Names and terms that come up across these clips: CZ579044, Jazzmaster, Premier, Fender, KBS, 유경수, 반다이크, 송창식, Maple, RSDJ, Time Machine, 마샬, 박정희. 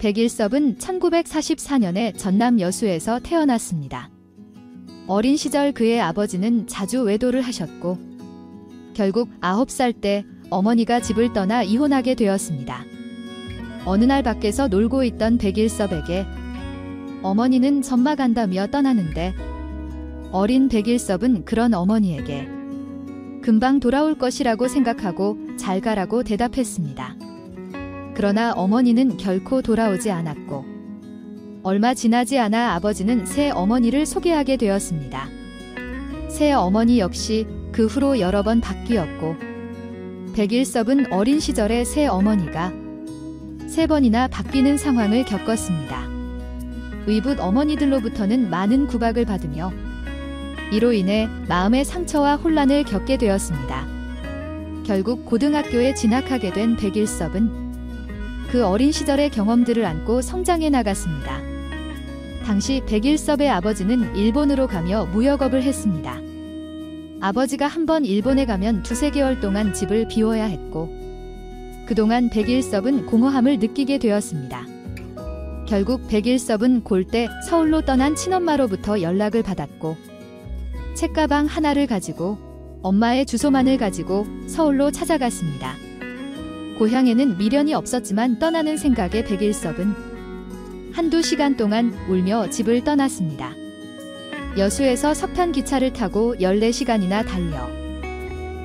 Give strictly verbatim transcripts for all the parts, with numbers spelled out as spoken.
백일섭은 천구백사십사 년에 전남 여수에서 태어났습니다. 어린 시절 그의 아버지는 자주 외도를 하셨고 결국 아홉 살 때 어머니가 집을 떠나 이혼하게 되었습니다. 어느 날 밖에서 놀고 있던 백일섭에게 어머니는 전마 간다며 떠나는데 어린 백일섭은 그런 어머니에게 금방 돌아올 것이라고 생각하고 잘 가라고 대답했습니다. 그러나 어머니는 결코 돌아오지 않았고 얼마 지나지 않아 아버지는 새 어머니를 소개하게 되었습니다. 새 어머니 역시 그 후로 여러 번 바뀌었고 백일섭은 어린 시절에 새 어머니가 세 번이나 바뀌는 상황을 겪었습니다. 의붓 어머니들로부터는 많은 구박을 받으며 이로 인해 마음의 상처와 혼란을 겪게 되었습니다. 결국 고등학교에 진학하게 된 백일섭은 그 어린 시절의 경험들을 안고 성장해 나갔습니다. 당시 백일섭의 아버지는 일본으로 가며 무역업을 했습니다. 아버지가 한 번 일본에 가면 두세 개월 동안 집을 비워야 했고 그동안 백일섭은 공허함을 느끼게 되었습니다. 결국 백일섭은 골때 서울로 떠난 친엄마로부터 연락을 받았고 책가방 하나를 가지고 엄마의 주소만을 가지고 서울로 찾아갔습니다. 고향에는 미련이 없었지만 떠나는 생각에 백일섭은 한두 시간 동안 울며 집을 떠났습니다. 여수에서 석탄 기차를 타고 열네 시간이나 달려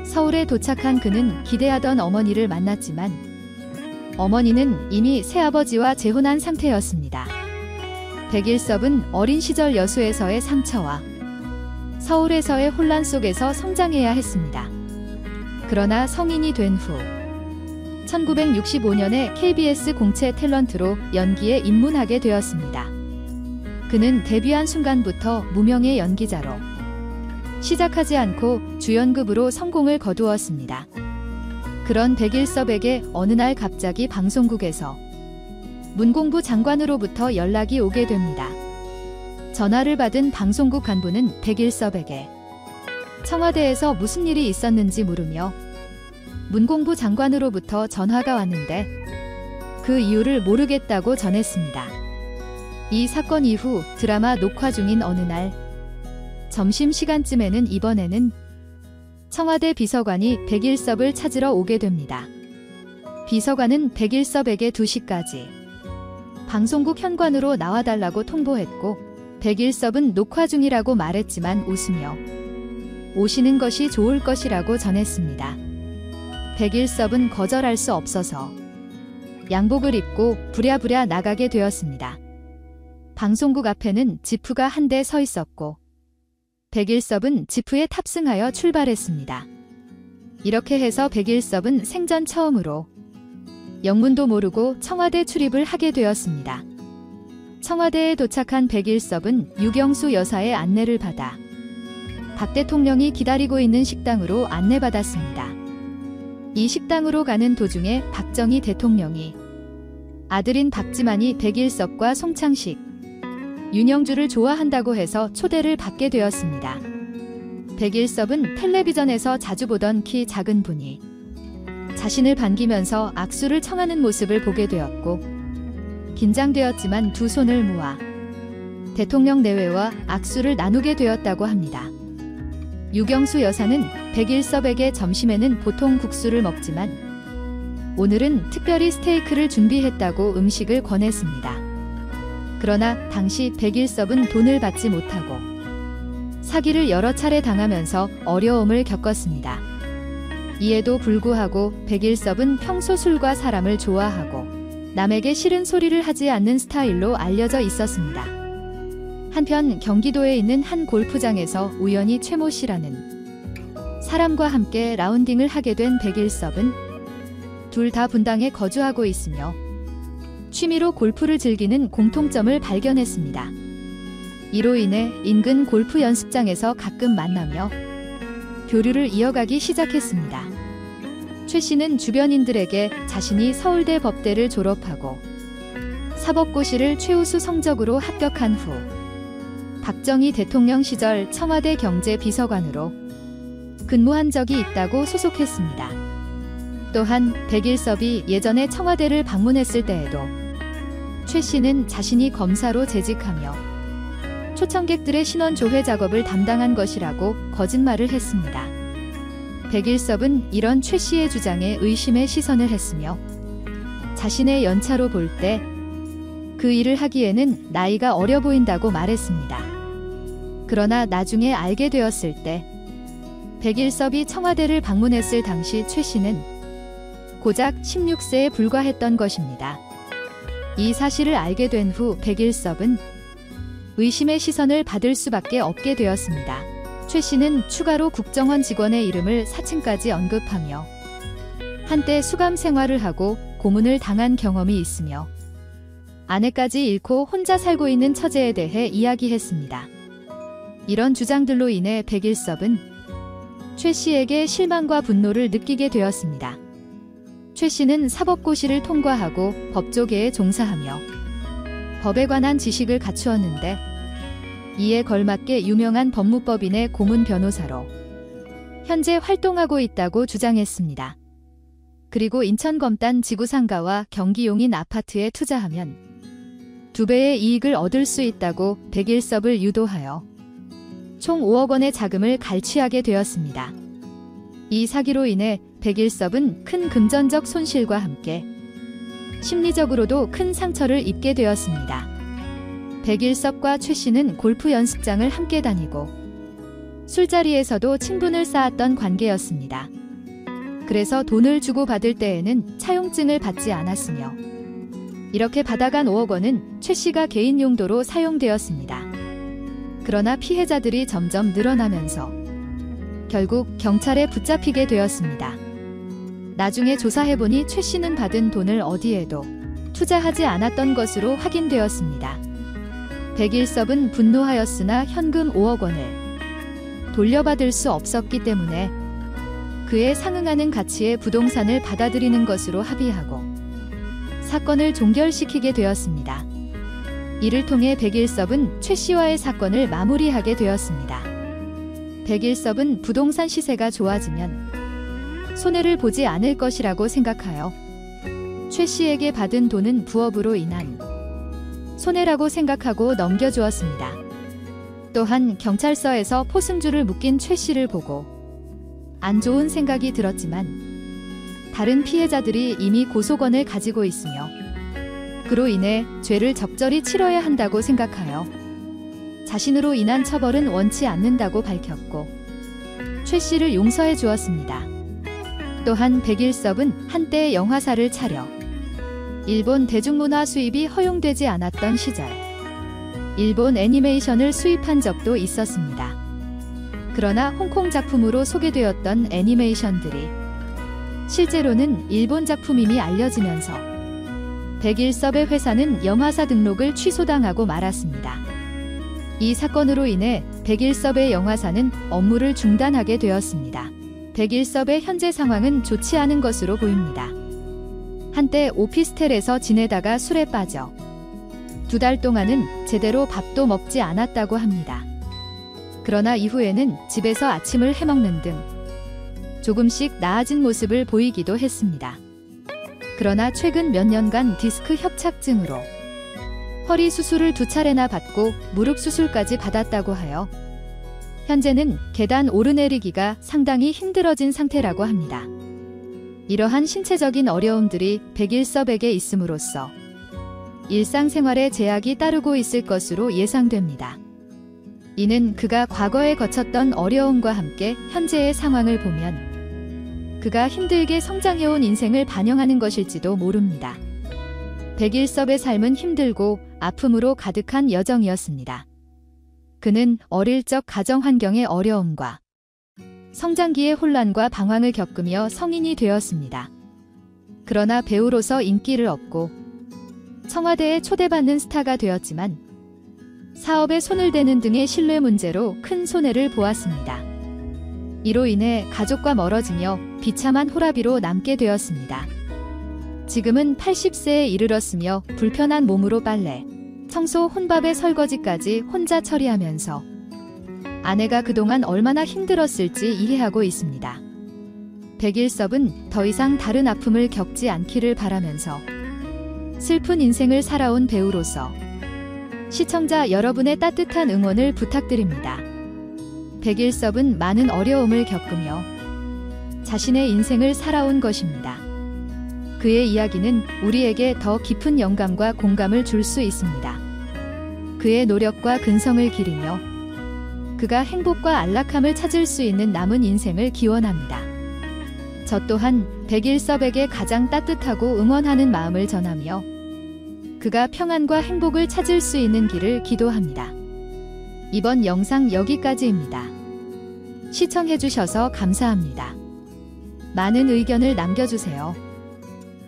서울에 도착한 그는 기대하던 어머니를 만났지만 어머니는 이미 새아버지와 재혼한 상태였습니다. 백일섭은 어린 시절 여수에서의 상처와 서울에서의 혼란 속에서 성장해야 했습니다. 그러나 성인이 된 후 천구백육십오 년에 케이비에스 공채 탤런트로 연기에 입문하게 되었습니다. 그는 데뷔한 순간부터 무명의 연기자로 시작하지 않고 주연급으로 성공을 거두었습니다. 그런 백일섭에게 어느 날 갑자기 방송국에서 문공부 장관으로부터 연락이 오게 됩니다. 전화를 받은 방송국 간부는 백일섭에게 청와대에서 무슨 일이 있었는지 물으며 문공부 장관으로부터 전화가 왔는데 그 이유를 모르겠다고 전했습니다. 이 사건 이후 드라마 녹화 중인 어느 날 점심시간쯤에는 이번에는 청와대 비서관이 백일섭을 찾으러 오게 됩니다. 비서관은 백일섭에게 두 시까지 방송국 현관으로 나와달라고 통보했고 백일섭은 녹화 중이라고 말했지만 웃으며 오시는 것이 좋을 것이라고 전했습니다. 백일섭은 거절할 수 없어서 양복을 입고 부랴부랴 나가게 되었습니다. 방송국 앞에는 지프가 한 대 서 있었고 백일섭은 지프에 탑승하여 출발했습니다. 이렇게 해서 백일섭은 생전 처음으로 영문도 모르고 청와대 출입을 하게 되었습니다. 청와대에 도착한 백일섭은 유경수 여사의 안내를 받아 박 대통령이 기다리고 있는 식당으로 안내받았습니다. 이 식당으로 가는 도중에 박정희 대통령이 아들인 박지만이 백일섭과 송창식, 윤영주를 좋아한다고 해서 초대를 받게 되었습니다. 백일섭은 텔레비전에서 자주 보던 키 작은 분이 자신을 반기면서 악수를 청하는 모습을 보게 되었고 긴장되었지만 두 손을 모아 대통령 내외와 악수를 나누게 되었다고 합니다. 유경수 여사는 백일섭에게 점심에는 보통 국수를 먹지만 오늘은 특별히 스테이크를 준비했다고 음식을 권했습니다. 그러나 당시 백일섭은 돈을 받지 못하고 사기를 여러 차례 당하면서 어려움을 겪었습니다. 이에도 불구하고 백일섭은 평소 술과 사람을 좋아하고 남에게 싫은 소리를 하지 않는 스타일로 알려져 있었습니다. 한편 경기도에 있는 한 골프장에서 우연히 최모 씨라는 사람과 함께 라운딩을 하게 된 백일섭은 둘 다 분당에 거주하고 있으며 취미로 골프를 즐기는 공통점을 발견했습니다. 이로 인해 인근 골프 연습장에서 가끔 만나며 교류를 이어가기 시작했습니다. 최 씨는 주변인들에게 자신이 서울대 법대를 졸업하고 사법고시를 최우수 성적으로 합격한 후 박정희 대통령 시절 청와대 경제비서관으로 근무한 적이 있다고 소속했습니다. 또한 백일섭이 예전에 청와대를 방문했을 때에도 최 최 씨는 자신이 검사로 재직하며 초청객들의 신원 조회 작업을 담당한 것이라고 거짓말을 했습니다. 백일섭은 이런 최 씨의 주장에 의심의 시선을 했으며 자신의 연차로 볼 때 그 일을 하기에는 나이가 어려 보인다고 말했습니다. 그러나 나중에 알게 되었을 때 백일섭이 청와대를 방문했을 당시 최 씨는 고작 십육 세에 불과했던 것입니다. 이 사실을 알게 된 후 백일섭은 의심의 시선을 받을 수밖에 없게 되었습니다. 최 씨는 추가로 국정원 직원의 이름을 사칭까지 언급하며 한때 수감 생활을 하고 고문을 당한 경험이 있으며 아내까지 잃고 혼자 살고 있는 처제에 대해 이야기했습니다. 이런 주장들로 인해 백일섭은 최 씨에게 실망과 분노를 느끼게 되었습니다. 최 씨는 사법고시를 통과하고 법조계에 종사하며 법에 관한 지식을 갖추었는데 이에 걸맞게 유명한 법무법인의 고문 변호사로 현재 활동하고 있다고 주장했습니다. 그리고 인천검단 지구상가와 경기 용인 아파트에 투자하면 두 배의 이익을 얻을 수 있다고 백일섭을 유도하여 총 오억 원의 자금을 갈취하게 되었습니다. 이 사기로 인해 백일섭은 큰 금전적 손실과 함께 심리적으로도 큰 상처를 입게 되었습니다. 백일섭과 최 씨는 골프 연습장을 함께 다니고 술자리에서도 친분을 쌓았던 관계였습니다. 그래서 돈을 주고받을 때에는 차용증을 받지 않았으며 이렇게 받아간 오억 원은 최 씨가 개인 용도로 사용되었습니다. 그러나 피해자들이 점점 늘어나면서 결국 경찰에 붙잡히게 되었습니다. 나중에 조사해보니 최 씨는 받은 돈을 어디에도 투자하지 않았던 것으로 확인되었습니다. 백일섭은 분노하였으나 현금 오억 원을 돌려받을 수 없었기 때문에 그에 상응하는 가치의 부동산을 받아들이는 것으로 합의하고 사건을 종결시키게 되었습니다. 이를 통해 백일섭은 최 씨와의 사건을 마무리하게 되었습니다. 백일섭은 부동산 시세가 좋아지면 손해를 보지 않을 것이라고 생각하여 최 씨에게 받은 돈은 부업으로 인한 손해라고 생각하고 넘겨주었습니다. 또한 경찰서에서 포승줄을 묶인 최 씨를 보고 안 좋은 생각이 들었지만 다른 피해자들이 이미 고소권을 가지고 있으며 그로 인해 죄를 적절히 치러야 한다고 생각하여 자신으로 인한 처벌은 원치 않는다고 밝혔고 최 씨를 용서해 주었습니다. 또한 백일섭은 한때 영화사를 차려 일본 대중문화 수입이 허용되지 않았던 시절 일본 애니메이션을 수입한 적도 있었습니다. 그러나 홍콩 작품으로 소개되었던 애니메이션들이 실제로는 일본 작품임이 알려지면서 백일섭의 회사는 영화사 등록을 취소당하고 말았습니다. 이 사건으로 인해 백일섭의 영화사는 업무를 중단하게 되었습니다. 백일섭의 현재 상황은 좋지 않은 것으로 보입니다. 한때 오피스텔에서 지내다가 술에 빠져 두 달 동안은 제대로 밥도 먹지 않았다고 합니다. 그러나 이후에는 집에서 아침을 해먹는 등 조금씩 나아진 모습을 보이기도 했습니다. 그러나 최근 몇 년간 디스크 협착증으로 허리 수술을 두 차례나 받고 무릎 수술까지 받았다고 하여 현재는 계단 오르내리기가 상당히 힘들어진 상태라고 합니다. 이러한 신체적인 어려움들이 백일섭에게 있음으로써 일상생활에 제약이 따르고 있을 것으로 예상됩니다. 이는 그가 과거에 거쳤던 어려움과 함께 현재의 상황을 보면 그가 힘들게 성장해온 인생을 반영하는 것일지도 모릅니다. 백일섭의 삶은 힘들고 아픔으로 가득한 여정이었습니다. 그는 어릴 적 가정 환경의 어려움과 성장기의 혼란과 방황을 겪으며 성인이 되었습니다. 그러나 배우로서 인기를 얻고 청와대에 초대받는 스타가 되었지만 사업에 손을 대는 등의 신뢰 문제로 큰 손해를 보았습니다. 이로 인해 가족과 멀어지며 비참한 호라비로 남게 되었습니다. 지금은 팔십 세에 이르렀으며 불편한 몸으로 빨래, 청소, 혼밥의 설거지까지 혼자 처리하면서 아내가 그동안 얼마나 힘들었을지 이해하고 있습니다. 백일섭은 더 이상 다른 아픔을 겪지 않기를 바라면서 슬픈 인생을 살아온 배우로서 시청자 여러분의 따뜻한 응원을 부탁드립니다. 백일섭은 많은 어려움을 겪으며 자신의 인생을 살아온 것입니다. 그의 이야기는 우리에게 더 깊은 영감과 공감을 줄 수 있습니다. 그의 노력과 근성을 기리며 그가 행복과 안락함을 찾을 수 있는 남은 인생을 기원합니다. 저 또한 백일섭에게 가장 따뜻하고 응원하는 마음을 전하며 그가 평안과 행복을 찾을 수 있는 길을 기도합니다. 이번 영상 여기까지입니다. 시청해주셔서 감사합니다. 많은 의견을 남겨주세요.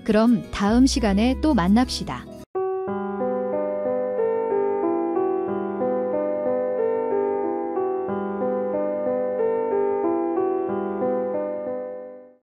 그럼 다음 시간에 또 만납시다.